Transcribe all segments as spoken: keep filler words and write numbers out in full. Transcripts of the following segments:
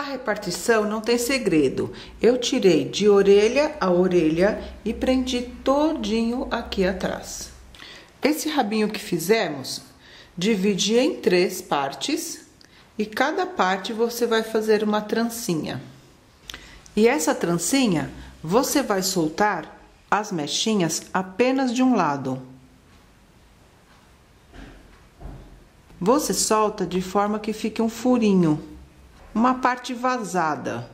A repartição não tem segredo. Eu tirei de orelha a orelha e prendi todinho aqui atrás. Esse rabinho que fizemos, dividi em três partes e cada parte você vai fazer uma trancinha. E essa trancinha, você vai soltar as mechinhas apenas de um lado. Você solta de forma que fique um furinho, uma parte vazada.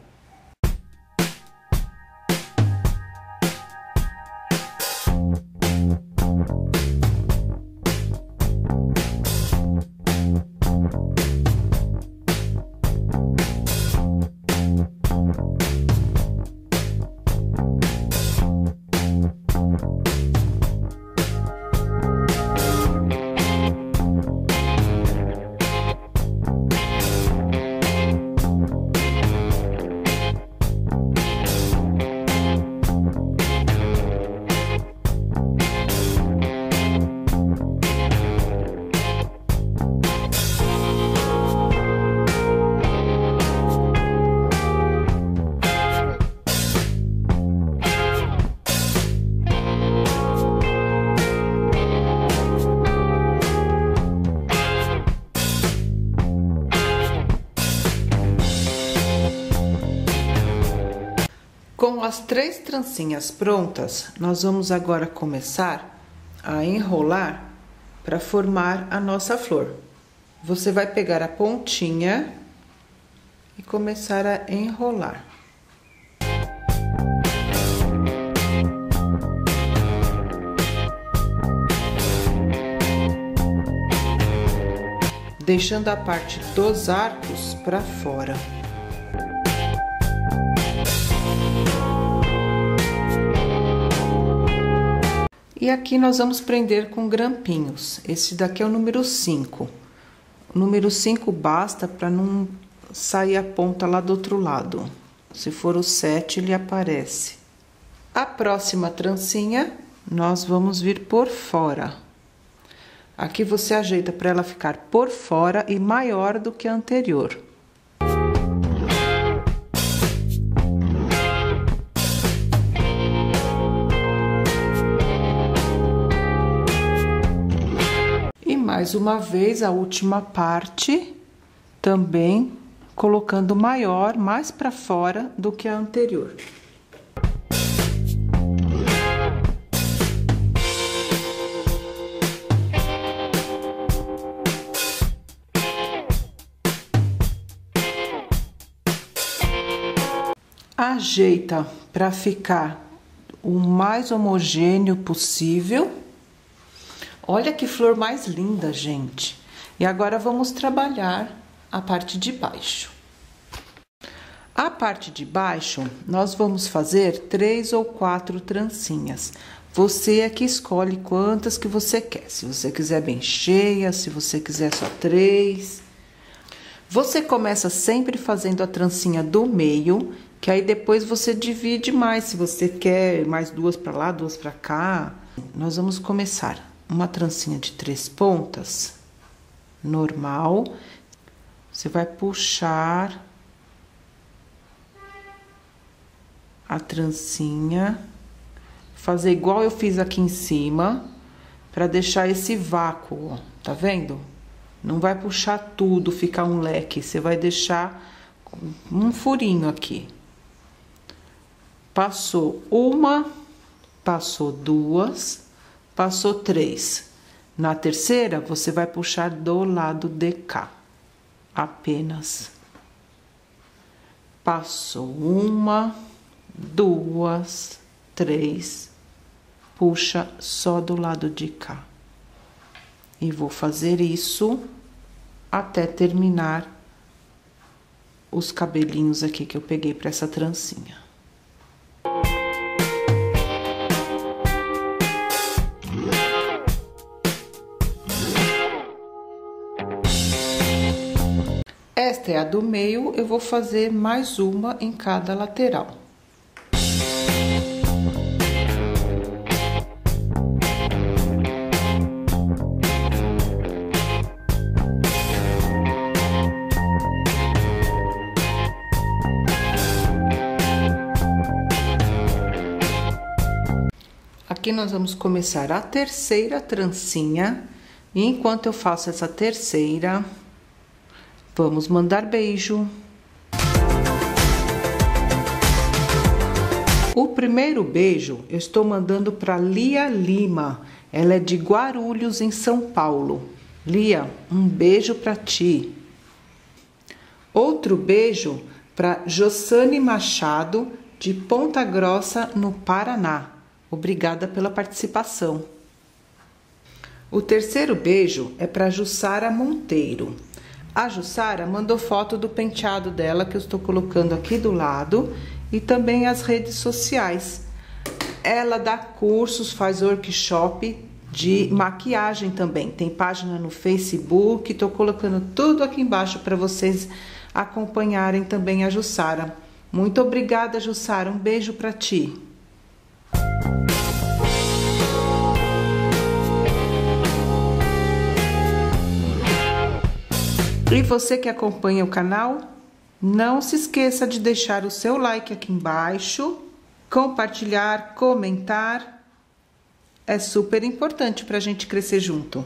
Com as três trancinhas prontas, nós vamos agora começar a enrolar para formar a nossa flor. Você vai pegar a pontinha e começar a enrolar. Deixando a parte dos arcos para fora. E aqui nós vamos prender com grampinhos. Esse daqui é o número cinco. O número cinco basta para não sair a ponta lá do outro lado. Se for o sete, ele aparece. A próxima trancinha, nós vamos vir por fora. Aqui você ajeita para ela ficar por fora e maior do que a anterior. Mais uma vez a última parte, também colocando maior, mais para fora do que a anterior. Ajeita para ficar o mais homogêneo possível. Olha que flor mais linda, gente! E agora vamos trabalhar a parte de baixo. A parte de baixo, nós vamos fazer três ou quatro trancinhas. Você é que escolhe quantas que você quer. Se você quiser bem cheia, se você quiser só três. Você começa sempre fazendo a trancinha do meio, que aí depois você divide mais, se você quer mais duas para lá, duas para cá. Nós vamos começar uma trancinha de três pontas, normal, você vai puxar a trancinha, fazer igual eu fiz aqui em cima, para deixar esse vácuo, ó, tá vendo? Não vai puxar tudo, ficar um leque, você vai deixar um furinho aqui. Passou uma, passou duas, passou três. Na terceira, você vai puxar do lado de cá, apenas. Passou uma, duas, três. Puxa só do lado de cá. E vou fazer isso até terminar os cabelinhos aqui que eu peguei para essa trancinha. Esta é a do meio, eu vou fazer mais uma em cada lateral. Aqui nós vamos começar a terceira trancinha. E enquanto eu faço essa terceira, vamos mandar beijo. O primeiro beijo eu estou mandando para Lia Lima. Ela é de Guarulhos, em São Paulo. Lia, um beijo para ti. Outro beijo para Josiane Machado, de Ponta Grossa, no Paraná. Obrigada pela participação. O terceiro beijo é para Jussara Monteiro. A Jussara mandou foto do penteado dela, que eu estou colocando aqui do lado, e também as redes sociais. Ela dá cursos, faz workshop de maquiagem também. Tem página no Facebook, estou colocando tudo aqui embaixo para vocês acompanharem também a Jussara. Muito obrigada, Jussara. Um beijo para ti. E você que acompanha o canal, não se esqueça de deixar o seu like aqui embaixo, compartilhar, comentar. É super importante para a gente crescer junto.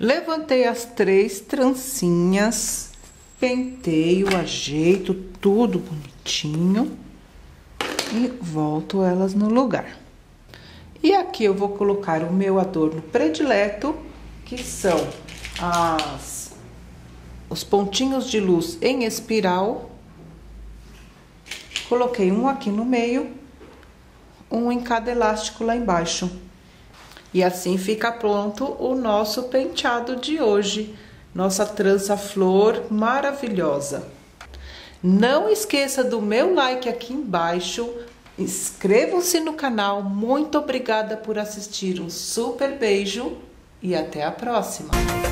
Levantei as três trancinhas, penteio, ajeito tudo bonitinho e volto elas no lugar. E aqui eu vou colocar o meu adorno predileto, que são As, os pontinhos de luz em espiral. Coloquei um aqui no meio, um em cada elástico lá embaixo. E assim fica pronto o nosso penteado de hoje, nossa trança flor maravilhosa. Não esqueça do meu like aqui embaixo, inscrevam-se no canal. Muito obrigada por assistir, um super beijo e até a próxima!